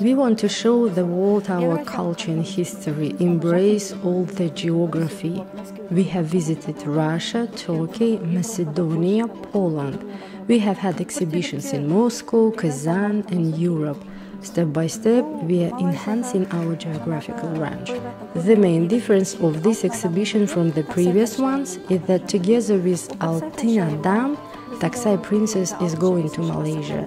We want to show the world our culture and history, embrace all the geography. We have visited Russia, Turkey, Macedonia, Poland. We have had exhibitions in Moscow, Kazan and Europe. Step by step, we are enhancing our geographical range. The main difference of this exhibition from the previous ones is that together with Altyn Adam, Taksai Princess is going to Malaysia.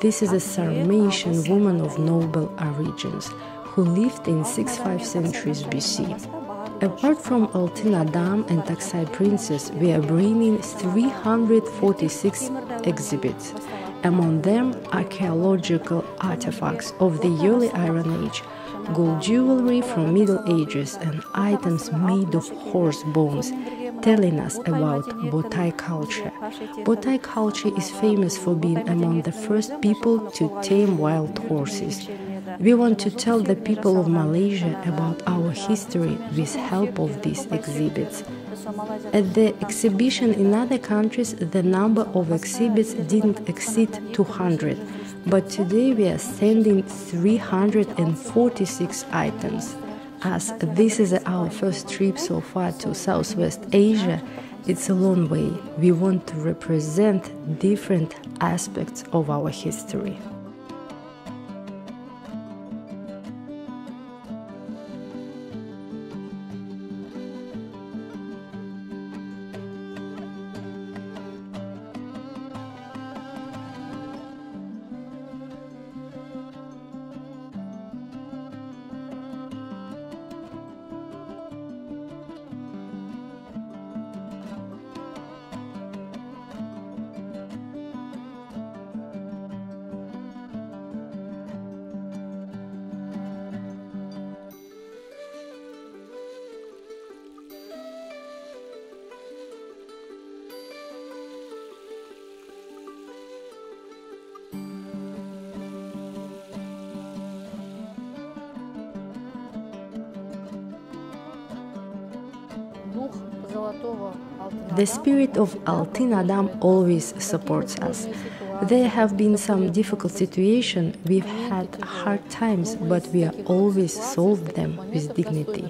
This is a Sarmatian woman of noble origins, who lived in 6-5 centuries BC. Apart from Altyn Adam and Taksai Princess, we are bringing 346 exhibits. Among them, archaeological artifacts of the early Iron Age, gold jewelry from Middle Ages and items made of horse bones, telling us about Botai culture. Botai culture is famous for being among the first people to tame wild horses. We want to tell the people of Malaysia about our history with help of these exhibits. At the exhibition in other countries, the number of exhibits didn't exceed 200, but today we are sending 346 items. As this is our first trip so far to Southwest Asia, it's a long way. We want to represent different aspects of our history. The spirit of Altyn Adam always supports us. There have been some difficult situations, we've had hard times, but we have always solved them with dignity.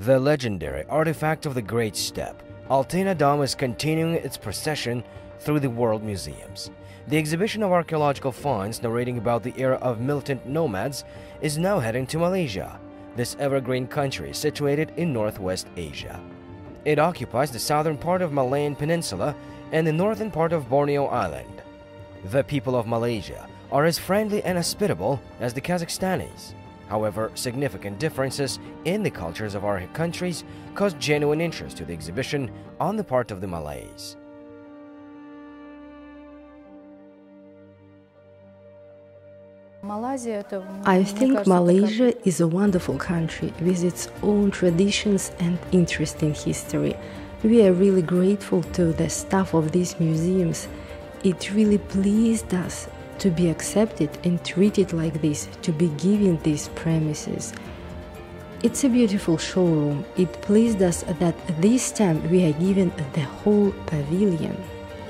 The legendary artifact of the Great Steppe, Altyn Adam, is continuing its procession through the world museums. The exhibition of archaeological finds narrating about the era of militant nomads is now heading to Malaysia. This evergreen country is situated in Northwest Asia. It occupies the southern part of Malayan Peninsula and the northern part of Borneo Island. The people of Malaysia are as friendly and hospitable as the Kazakhstanis. However, significant differences in the cultures of our countries caused genuine interest to the exhibition on the part of the Malays. I think Malaysia is a wonderful country with its own traditions and interesting history. We are really grateful to the staff of these museums. It really pleased us to be accepted and treated like this, to be given these premises. It's a beautiful showroom. It pleased us that this time we are given the whole pavilion.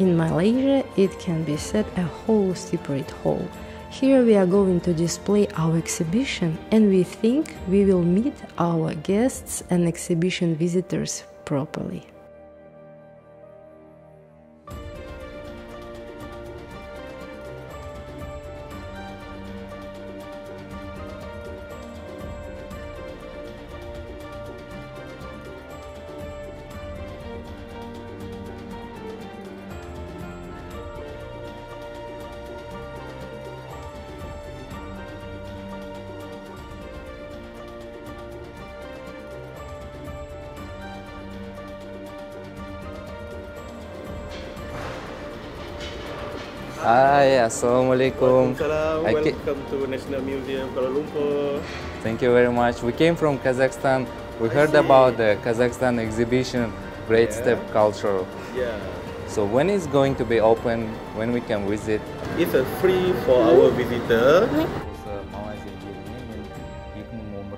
In Malaysia, it can be said a whole separate hall. Here we are going to display our exhibition, and we think we will meet our guests and exhibition visitors properly. Hi, Assalamualaikum. Welcome to National Museum Kuala Lumpur. Thank you very much. We came from Kazakhstan. We heard about the Kazakhstan exhibition, Great Steppe Culture. Yeah. So when it's going to be open, when we can visit? It's free for our visitor.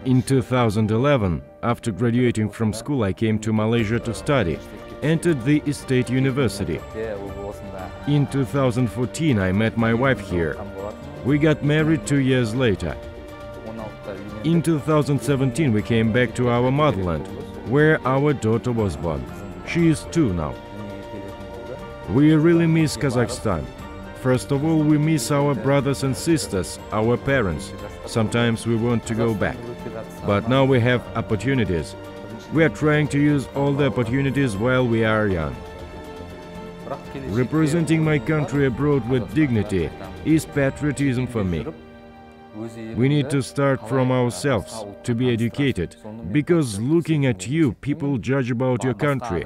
In 2011, after graduating from school, I came to Malaysia to study, entered the State University. In 2014, I met my wife here. We got married 2 years later. In 2017, we came back to our motherland, where our daughter was born. She is 2 now. We really miss Kazakhstan. First of all, we miss our brothers and sisters, our parents. Sometimes we want to go back. But now we have opportunities. We are trying to use all the opportunities while we are young. Representing my country abroad with dignity is patriotism for me. We need to start from ourselves, to be educated, because looking at you, people judge about your country.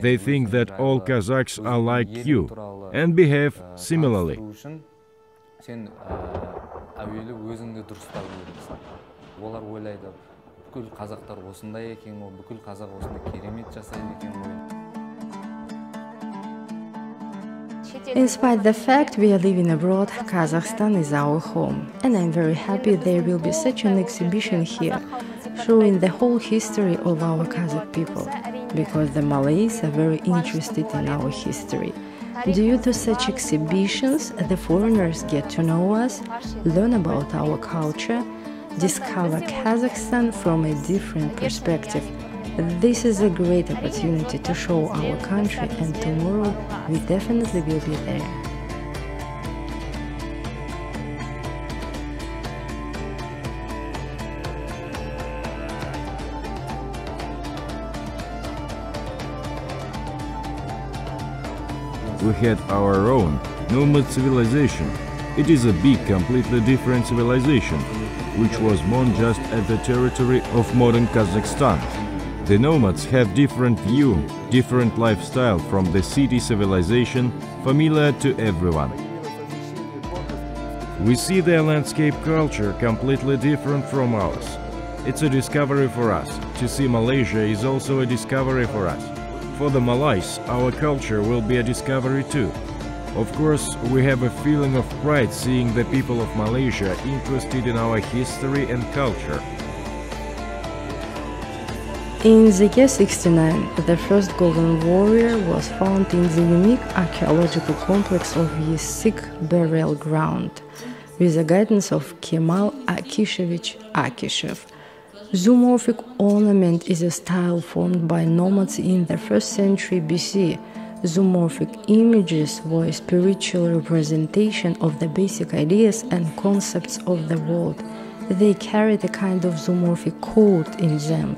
They think that all Kazakhs are like you and behave similarly. In spite of the fact we are living abroad, Kazakhstan is our home, and I'm very happy there will be such an exhibition here, showing the whole history of our Kazakh people, because the Malays are very interested in our history. Due to such exhibitions, the foreigners get to know us, learn about our culture, discover Kazakhstan from a different perspective. This is a great opportunity to show our country, and tomorrow we definitely will be there. We had our own nomad civilization. It is a big, completely different civilization, which was born just at the territory of modern Kazakhstan. The nomads have different view, different lifestyle from the city civilization, familiar to everyone. We see their landscape culture completely different from ours. It's a discovery for us. To see Malaysia is also a discovery for us. For the Malays, our culture will be a discovery too. Of course, we have a feeling of pride seeing the people of Malaysia interested in our history and culture. In the year 1969, the first golden warrior was found in the unique archaeological complex of Yisik burial ground, with the guidance of Kemal Akishevich Akishev. Zoomorphic ornament is a style formed by nomads in the 1st century BC. Zoomorphic images were a spiritual representation of the basic ideas and concepts of the world. They carried a kind of zoomorphic code in them.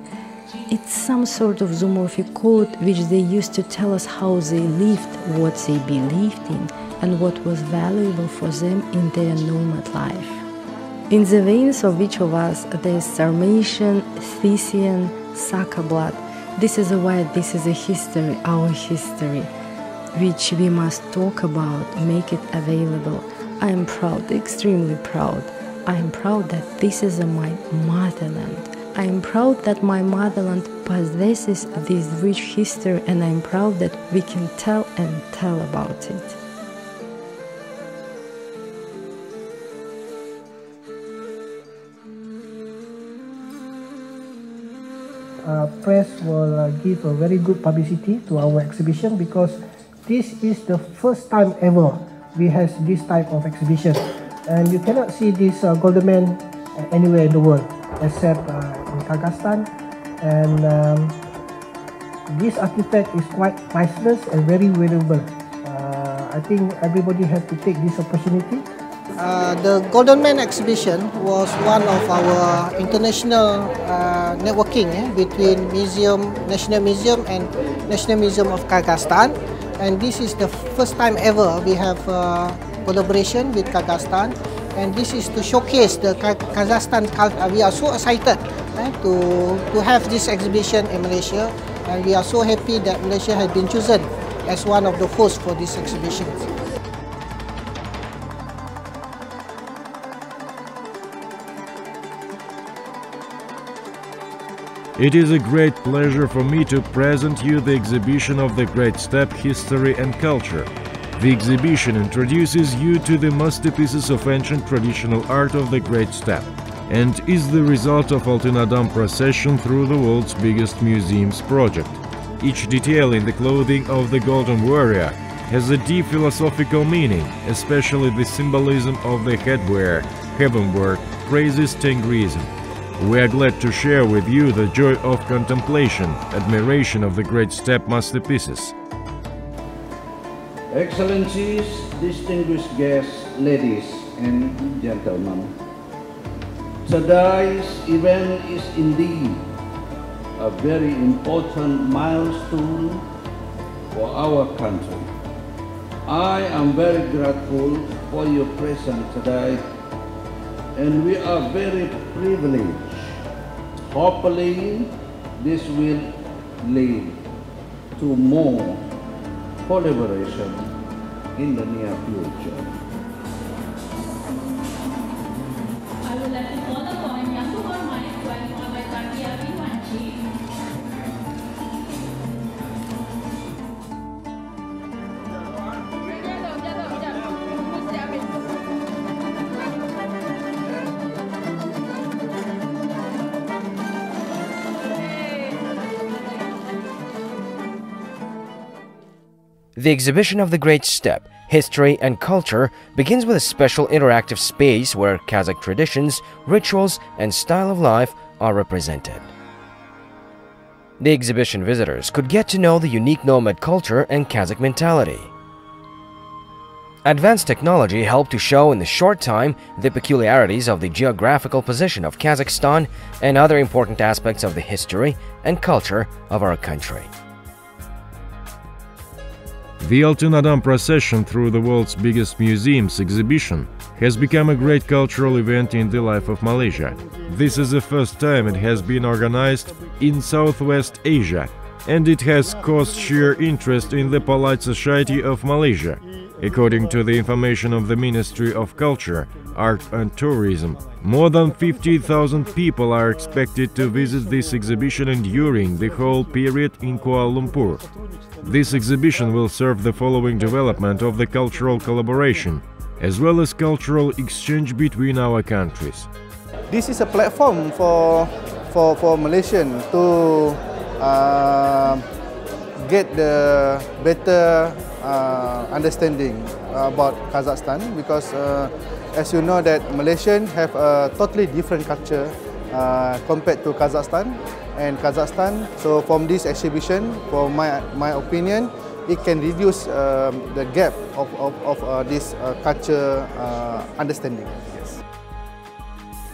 It's some sort of zoomorphic code which they used to tell us how they lived, what they believed in, and what was valuable for them in their nomad life. In the veins of each of us there is Sarmatian, Thessian, Saka blood. This is why this is a history, our history, which we must talk about, make it available. I am proud, extremely proud. I am proud that this is my motherland. I am proud that my motherland possesses this rich history, and I am proud that we can tell and tell about it. Press will give a very good publicity to our exhibition, because this is the first time ever we have this type of exhibition, and you cannot see this golden man anywhere in the world, except in Kazakhstan, and this artifact is quite priceless and very valuable. I think everybody has to take this opportunity. The Golden Man exhibition was one of our international networking between National Museum and National Museum of Kazakhstan, and this is the first time ever we have collaboration with Kazakhstan. And this is to showcase the Kazakhstan culture. We are so excited to have this exhibition in Malaysia, and we are so happy that Malaysia has been chosen as one of the hosts for this exhibition. It is a great pleasure for me to present you the exhibition of the Great Steppe History and Culture. The exhibition introduces you to the masterpieces of ancient traditional art of the Great Steppe and is the result of Altyn Adam procession through the world's biggest museums project. Each detail in the clothing of the Golden Warrior has a deep philosophical meaning, especially the symbolism of the headwear, heavenward, praises Tengriism. We are glad to share with you the joy of contemplation, admiration of the Great Steppe masterpieces. Excellencies, distinguished guests, ladies and gentlemen, today's event is indeed a very important milestone for our country. I am very grateful for your presence today, and we are very privileged. Hopefully, this will lead to more collaboration in the near future. I would like to call upon Yakubar Mike to inform my party The exhibition of the Great Steppe, History and Culture begins with a special interactive space where Kazakh traditions, rituals, and style of life are represented. The exhibition visitors could get to know the unique nomad culture and Kazakh mentality. Advanced technology helped to show in the short time the peculiarities of the geographical position of Kazakhstan and other important aspects of the history and culture of our country. The Altyn Adam procession through the world's biggest museums exhibition has become a great cultural event in the life of Malaysia. This is the first time it has been organized in Southwest Asia, and it has caused sheer interest in the polite society of Malaysia. According to the information of the Ministry of Culture, Art and Tourism, more than 50,000 people are expected to visit this exhibition and during the whole period in Kuala Lumpur. This exhibition will serve the following development of the cultural collaboration, as well as cultural exchange between our countries. This is a platform for Malaysians to get the better understanding about Kazakhstan, because as you know that Malaysians have a totally different culture compared to Kazakhstan and Kazakhstan. So from this exhibition, for my opinion, it can reduce the gap of this culture understanding. Yes.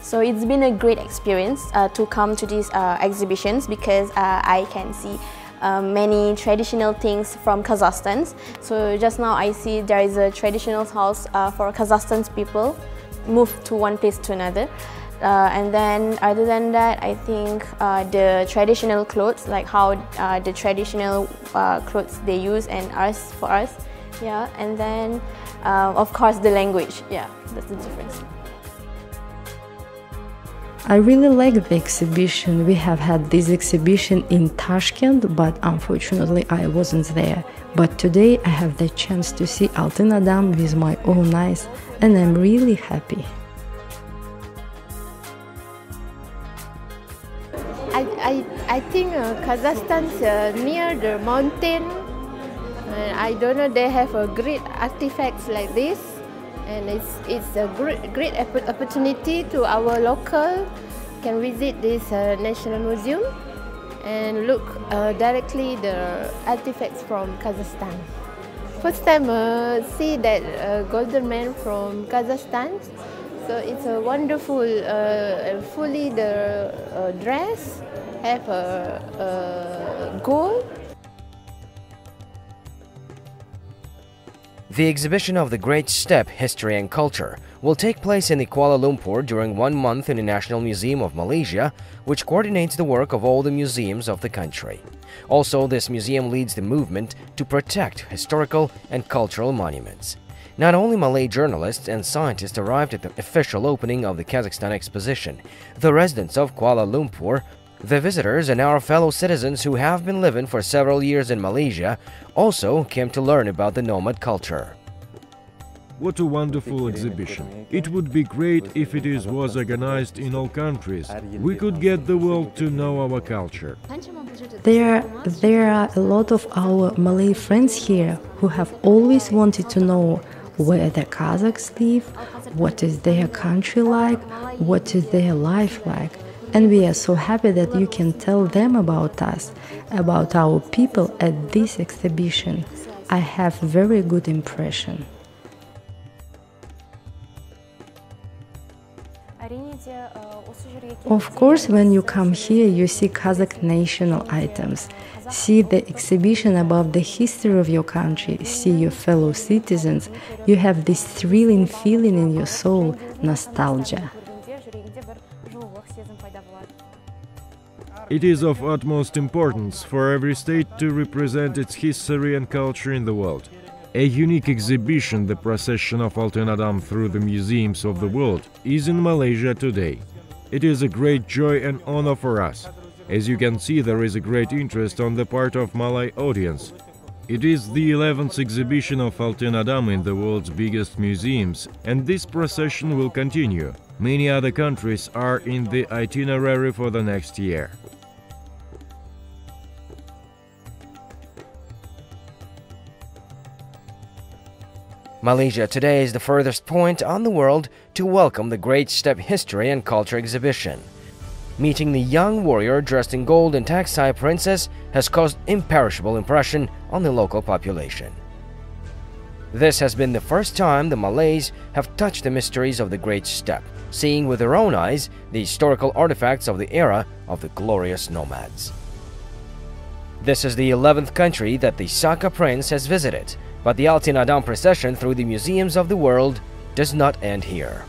So it's been a great experience to come to these exhibitions, because I can see many traditional things from Kazakhstan. So just now I see there is a traditional house for Kazakhstan's people moved to one place to another. And then other than that, I think the traditional clothes, like how the traditional clothes they use and us for us, yeah. And then of course the language, yeah, that's the difference. I really like the exhibition. We have had this exhibition in Tashkent, but unfortunately I wasn't there. But today I have the chance to see Altyn Adam with my own eyes, and I'm really happy. I think Kazakhstan's near the mountain, and I don't know, they have a great artifacts like this, and it's a great opportunity to our local can visit this national museum and look directly the artifacts from Kazakhstan. First time see that golden man from Kazakhstan. So it's a wonderful, fully the dress, have a gold. The exhibition of the Great Steppe History and Culture will take place in Kuala Lumpur during 1 month in the National Museum of Malaysia, which coordinates the work of all the museums of the country. Also, this museum leads the movement to protect historical and cultural monuments. Not only Malay journalists and scientists arrived at the official opening of the Kazakhstan exposition, the residents of Kuala Lumpur, The visitors and our fellow citizens who have been living for several years in Malaysia also came to learn about the nomad culture. What a wonderful exhibition. It would be great if it was organized in all countries. We could get the world to know our culture. There are a lot of our Malay friends here who have always wanted to know where the Kazakhs live, what is their country like, what is their life like. And we are so happy that you can tell them about us, about our people at this exhibition. I have a very good impression. Of course, when you come here, you see Kazakh national items, see the exhibition about the history of your country, see your fellow citizens. You have this thrilling feeling in your soul, nostalgia. It is of utmost importance for every state to represent its history and culture in the world. A unique exhibition, the procession of Altyn Adam through the museums of the world, is in Malaysia today. It is a great joy and honor for us. As you can see, there is a great interest on the part of Malay audience. It is the 11th exhibition of Altyn Adam in the world's biggest museums, and this procession will continue. Many other countries are in the itinerary for the next year. Malaysia today is the furthest point on the world to welcome the Great Steppe History and Culture exhibition. Meeting the young warrior dressed in gold and Taksai Princess has caused imperishable impression on the local population. This has been the first time the Malays have touched the mysteries of the Great Steppe, seeing with their own eyes the historical artifacts of the era of the glorious nomads. This is the 11th country that the Saka prince has visited, but the Altyn Adam procession through the museums of the world does not end here.